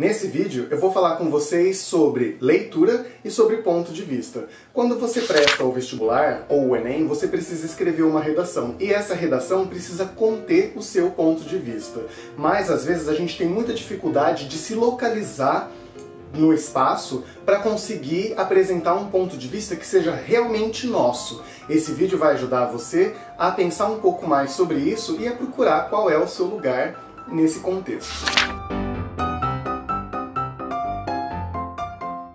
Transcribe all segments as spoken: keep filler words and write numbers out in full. Nesse vídeo eu vou falar com vocês sobre leitura e sobre ponto de vista. Quando você presta o vestibular ou o Enem, você precisa escrever uma redação. E essa redação precisa conter o seu ponto de vista. Mas às vezes a gente tem muita dificuldade de se localizar no espaço para conseguir apresentar um ponto de vista que seja realmente nosso. Esse vídeo vai ajudar você a pensar um pouco mais sobre isso e a procurar qual é o seu lugar nesse contexto.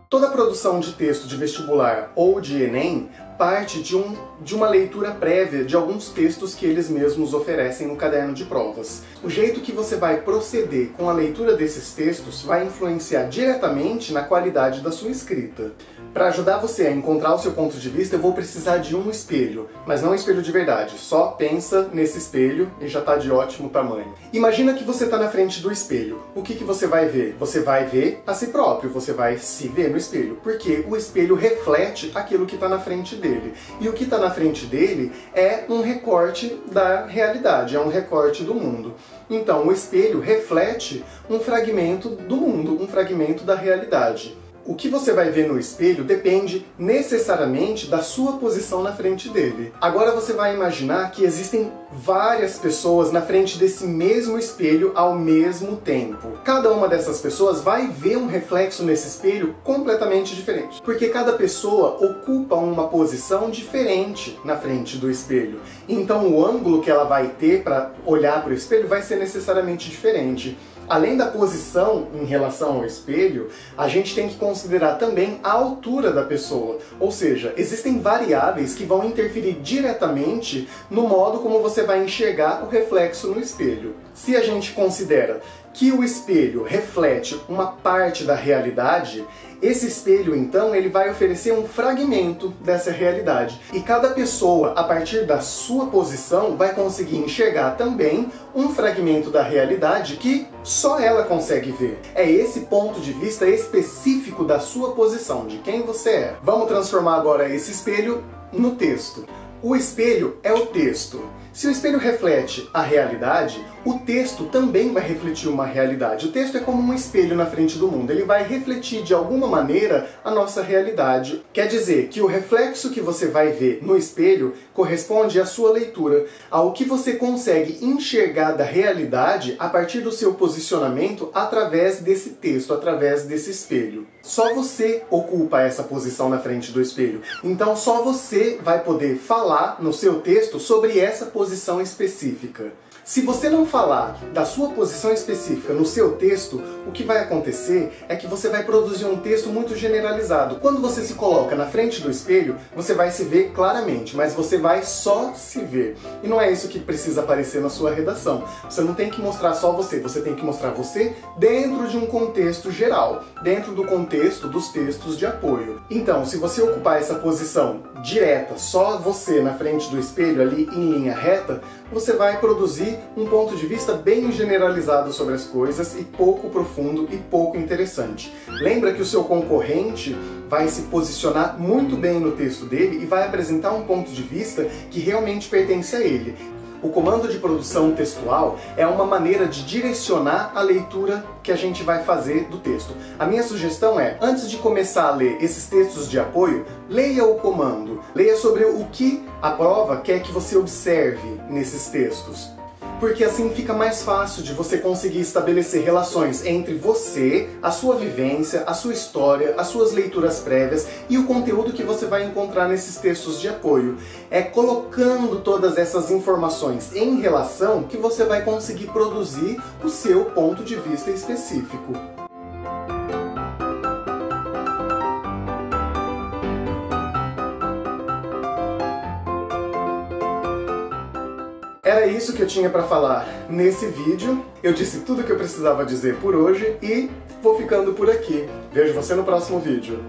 Toda produção de texto de vestibular ou de Enem parte de, um, de uma leitura prévia de alguns textos que eles mesmos oferecem no caderno de provas. O jeito que você vai proceder com a leitura desses textos vai influenciar diretamente na qualidade da sua escrita. Para ajudar você a encontrar o seu ponto de vista, eu vou precisar de um espelho, mas não um espelho de verdade, só pensa nesse espelho e já está de ótimo tamanho. Imagina que você está na frente do espelho. O que, que você vai ver? Você vai ver a si próprio, você vai se ver no espelho, porque o espelho reflete aquilo que está na frente dele. Dele. E o que está na frente dele é um recorte da realidade, é um recorte do mundo. Então o espelho reflete um fragmento do mundo, um fragmento da realidade. O que você vai ver no espelho depende necessariamente da sua posição na frente dele. Agora você vai imaginar que existem várias pessoas na frente desse mesmo espelho ao mesmo tempo. Cada uma dessas pessoas vai ver um reflexo nesse espelho completamente diferente, porque cada pessoa ocupa uma posição diferente na frente do espelho. Então o ângulo que ela vai ter para olhar para o espelho vai ser necessariamente diferente. Além da posição em relação ao espelho, a gente tem que considerar também a altura da pessoa. Ou seja, existem variáveis que vão interferir diretamente no modo como você vai enxergar o reflexo no espelho. Se a gente considera que o espelho reflete uma parte da realidade, esse espelho, então, ele vai oferecer um fragmento dessa realidade. E cada pessoa, a partir da sua posição, vai conseguir enxergar também um fragmento da realidade que só ela consegue ver. É esse ponto de vista específico da sua posição, de quem você é. Vamos transformar agora esse espelho no texto. O espelho é o texto. Se o espelho reflete a realidade, o texto também vai refletir uma realidade. O texto é como um espelho na frente do mundo. Ele vai refletir, de alguma maneira, a nossa realidade. Quer dizer que o reflexo que você vai ver no espelho corresponde à sua leitura, ao que você consegue enxergar da realidade a partir do seu posicionamento através desse texto, através desse espelho. Só você ocupa essa posição na frente do espelho. Então só você vai poder falar no seu texto sobre essa posição. Posição específica. Se você não falar da sua posição específica no seu texto, o que vai acontecer é que você vai produzir um texto muito generalizado. Quando você se coloca na frente do espelho, você vai se ver claramente, mas você vai só se ver. E não é isso que precisa aparecer na sua redação. Você não tem que mostrar só você, você tem que mostrar você dentro de um contexto geral, dentro do contexto dos textos de apoio. Então, se você ocupar essa posição direta, só você na frente do espelho, ali em linha reta, você vai produzir um ponto de vista bem generalizado sobre as coisas e pouco profundo e pouco interessante. Lembra que o seu concorrente vai se posicionar muito bem no texto dele e vai apresentar um ponto de vista que realmente pertence a ele. O comando de produção textual é uma maneira de direcionar a leitura que a gente vai fazer do texto. A minha sugestão é, antes de começar a ler esses textos de apoio, leia o comando, leia sobre o que a prova quer que você observe nesses textos. Porque assim fica mais fácil de você conseguir estabelecer relações entre você, a sua vivência, a sua história, as suas leituras prévias e o conteúdo que você vai encontrar nesses textos de apoio. É colocando todas essas informações em relação que você vai conseguir produzir o seu ponto de vista específico. Era isso que eu tinha para falar nesse vídeo. Eu disse tudo o que eu precisava dizer por hoje e vou ficando por aqui. Vejo você no próximo vídeo.